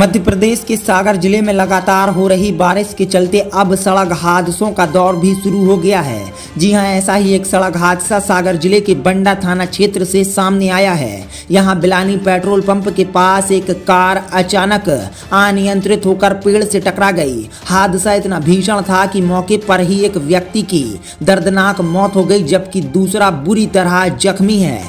मध्य प्रदेश के सागर जिले में लगातार हो रही बारिश के चलते अब सड़क हादसों का दौर भी शुरू हो गया है। जी हां, ऐसा ही एक सड़क हादसा सागर जिले के बंडा थाना क्षेत्र से सामने आया है। यहां बिलानी पेट्रोल पंप के पास एक कार अचानक अनियंत्रित होकर पेड़ से टकरा गई। हादसा इतना भीषण था कि मौके पर ही एक व्यक्ति की दर्दनाक मौत हो गई, जबकि दूसरा बुरी तरह जख्मी है।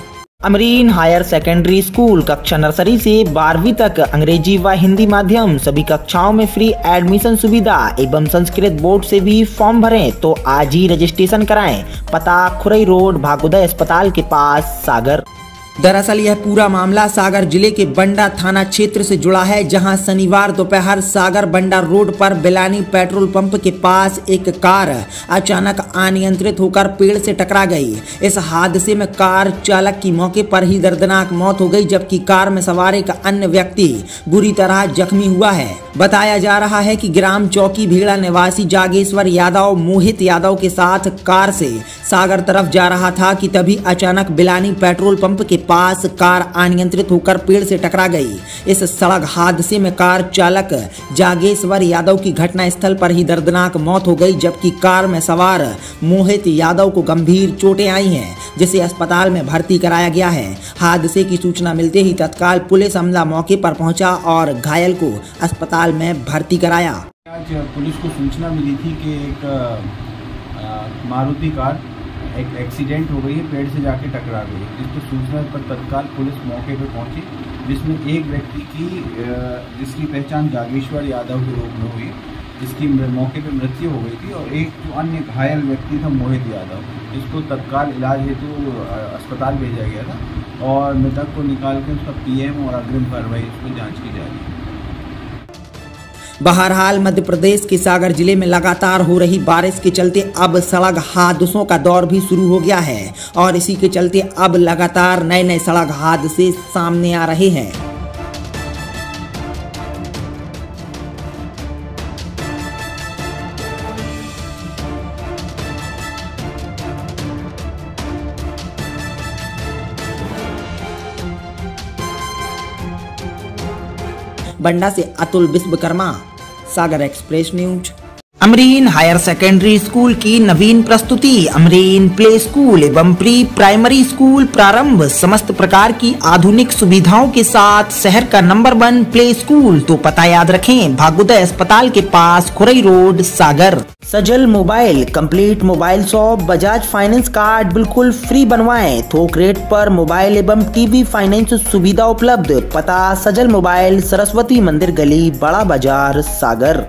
अमरीन हायर सेकेंडरी स्कूल कक्षा नर्सरी से 12वीं तक अंग्रेजी व हिंदी माध्यम सभी कक्षाओं में फ्री एडमिशन सुविधा एवं संस्कृत बोर्ड से भी फॉर्म भरें तो आज ही रजिस्ट्रेशन कराएं। पता खुरई रोड भाग्योदय अस्पताल के पास सागर। दरअसल यह पूरा मामला सागर जिले के बंडा थाना क्षेत्र से जुड़ा है, जहां शनिवार दोपहर सागर बंडा रोड पर बिलानी पेट्रोल पंप के पास एक कार अचानक अनियंत्रित होकर पेड़ से टकरा गई। इस हादसे में कार चालक की मौके पर ही दर्दनाक मौत हो गई, जबकि कार में सवार एक अन्य व्यक्ति बुरी तरह जख्मी हुआ है। बताया जा रहा है कि ग्राम चौकी भेड़ा निवासी जागेश्वर यादव मोहित यादव के साथ कार से सागर तरफ जा रहा था कि तभी अचानक बिलानी पेट्रोल पंप के पास कार अनियंत्रित होकर पेड़ से टकरा गई। इस सड़क हादसे में कार चालक जागेश्वर यादव की घटना स्थल पर ही दर्दनाक मौत हो गई, जबकि कार में सवार मोहित यादव को गंभीर चोटें आई हैं, जिसे अस्पताल में भर्ती कराया गया है। हादसे की सूचना मिलते ही तत्काल पुलिस अमला मौके पर पहुंचा और घायल को अस्पताल में भर्ती कराया। आज पुलिस को सूचना मिली थी कि एक मारुति कार एक एक्सीडेंट हो गई है, पेड़ से जाके टकरा गई। जिसकी सूचना पर तत्काल पुलिस मौके पर पहुंची, जिसमें एक व्यक्ति की जिसकी पहचान जागेश्वर यादव के रूप में हुई, जिसकी मौके पर मृत्यु हो गई थी, और एक जो अन्य घायल व्यक्ति था मोहित यादव, इसको तत्काल इलाज हेतु अस्पताल भेजा गया था और मृतक को निकाल के उसका पीएम और अग्रिम कार्रवाई उसकी जाँच की जा रही है। बहरहाल मध्य प्रदेश के सागर जिले में लगातार हो रही बारिश के चलते अब सड़क हादसों का दौर भी शुरू हो गया है और इसी के चलते अब लगातार नए नए सड़क हादसे सामने आ रहे हैं। बंडा से Atul Vishwakarma, Sagar express news. Amreen higher secondary school की नवीन प्रस्तुति अमरीन प्ले स्कूल एवं प्री प्राइमरी स्कूल प्रारंभ। समस्त प्रकार की आधुनिक सुविधाओं के साथ शहर का नंबर 1 प्ले स्कूल। तो पता याद रखें, भाग्योदय अस्पताल के पास Khurai road Sagar. Sajal mobile complete mobile shop. Bajaj finance card बिल्कुल फ्री बनवाएं, थोक रेट पर मोबाइल एवं टीवी फाइनेंस सुविधा उपलब्ध। पता सजल मोबाइल, सरस्वती मंदिर गली, बड़ा बाजार, सागर।